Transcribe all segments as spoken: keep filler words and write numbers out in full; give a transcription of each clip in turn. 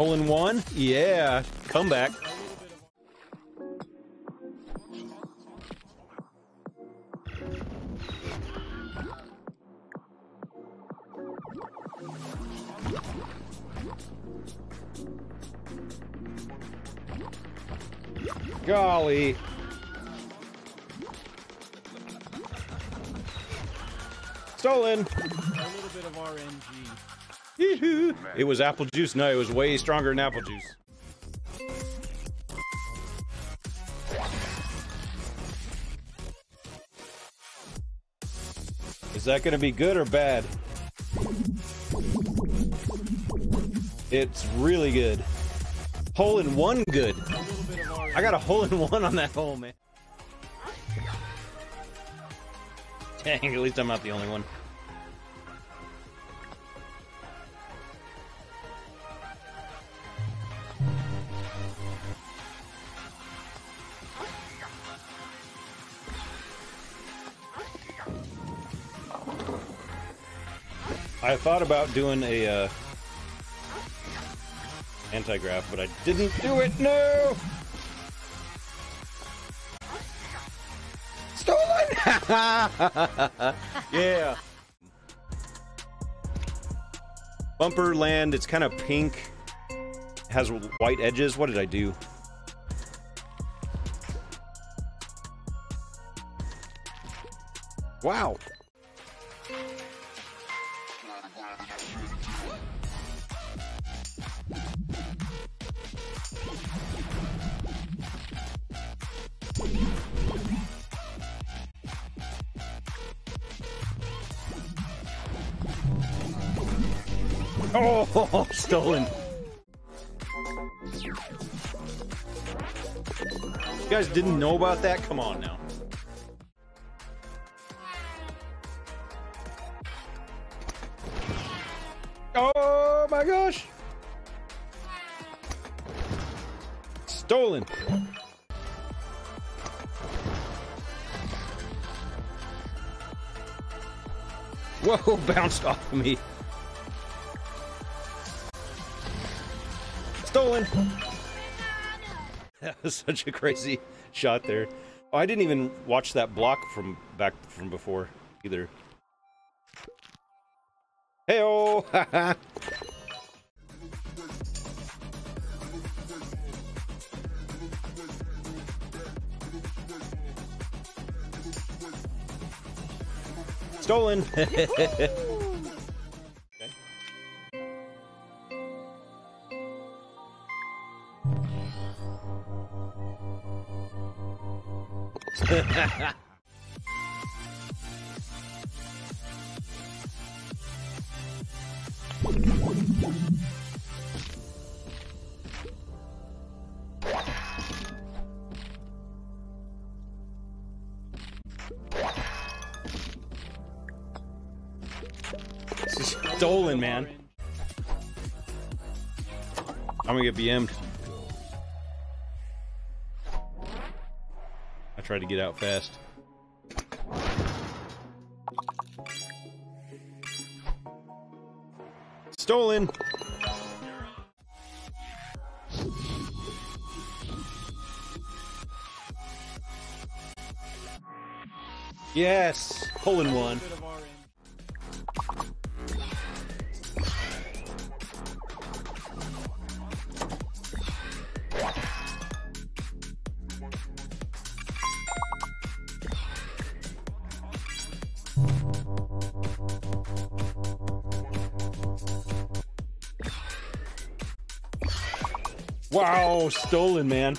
Hole in one? Yeah, comeback. Golly. Stolen. A little bit of R N G. It was apple juice. No, it was way stronger than apple juice. Is that going to be good or bad? It's really good. Hole in one good. I got a hole in one on that hole, man. Dang, at least I'm not the only one. I thought about doing a uh, anti-grav, but I didn't do it. No! Yeah. Bumper land, it's kind of pink. Has white edges. What did I do? Wow. Oh, stolen. You guys didn't know about that? Come on now. Oh my gosh. Stolen. Whoa, bounced off of me. Stolen. That was such a crazy shot there. Oh, I didn't even watch that block from back from before either. Hey-oh! Stolen. Stolen, man. I'm gonna get B M'd. Try to get out fast. Stolen. Yes, hole in one. Wow, stolen, man.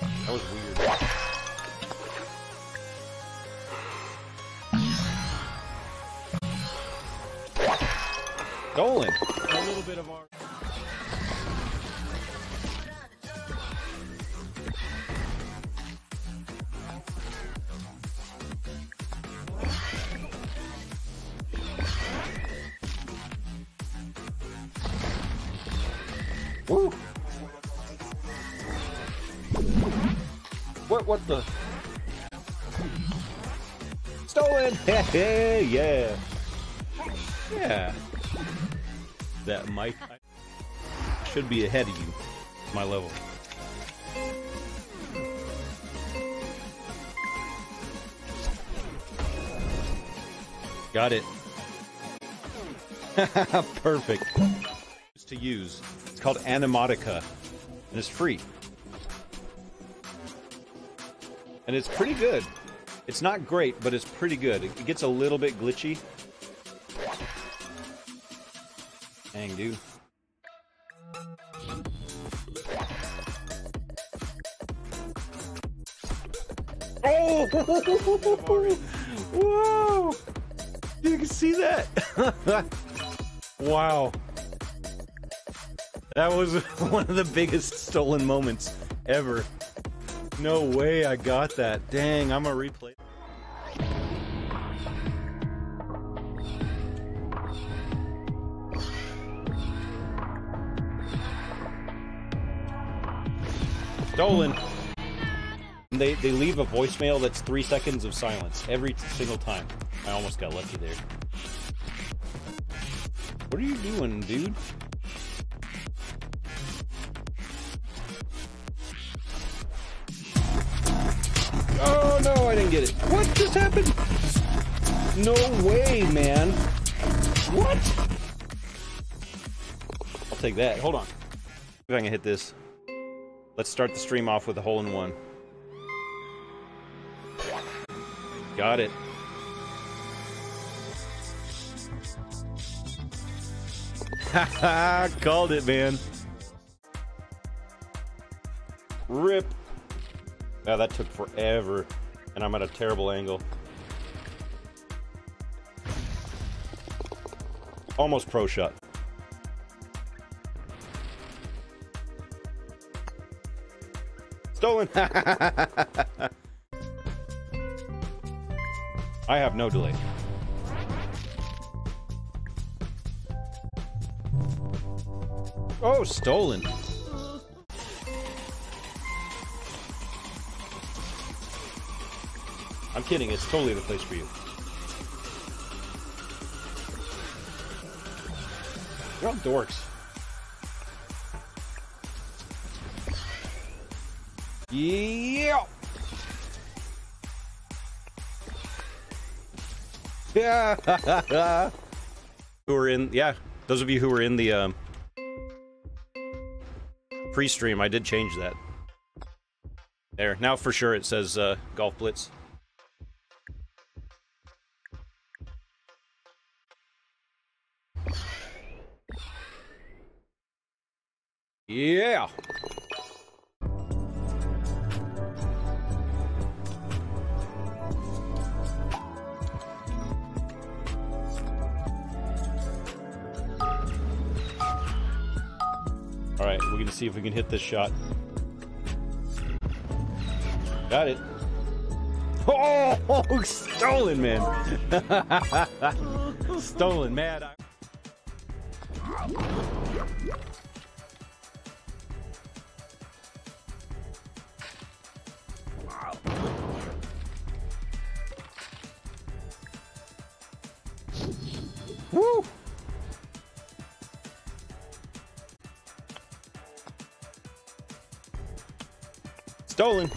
That was weird. Stolen. A little bit of our What, what the? Stolen! Yeah! Yeah! That mic should be ahead of you, my level. Got it. Perfect. It's to use. It's called Animotica, and it's free. And it's pretty good. It's not great, but it's pretty good. It gets a little bit glitchy. Dang, dude. Oh! Whoa! You can see that. Wow. That was one of the biggest stolen moments ever. No way I got that. Dang, I'm gonna replay. Stolen. They, they leave a voicemail that's three seconds of silence every single time. I almost got lucky there. What are you doing, dude? Oh no, I didn't get it. What just happened? No way, man. What? I'll take that. Hold on. If I can hit this. Let's start the stream off with a hole in one. Got it. Haha, called it, man. Rip. Wow, that took forever, and I'm at a terrible angle. Almost pro shot. Stolen. I have no delay. Oh, stolen. I'm kidding, it's totally the place for you. You're all dorks. Yeah! Yeah! Who are in, yeah, those of you who were in the um, pre-stream, I did change that. There, now for sure it says uh, Golf Blitz. Yeah. All right, we're gonna see if we can hit this shot. Got it. Oh, stolen, man. Stolen, man. Woo! Stolen.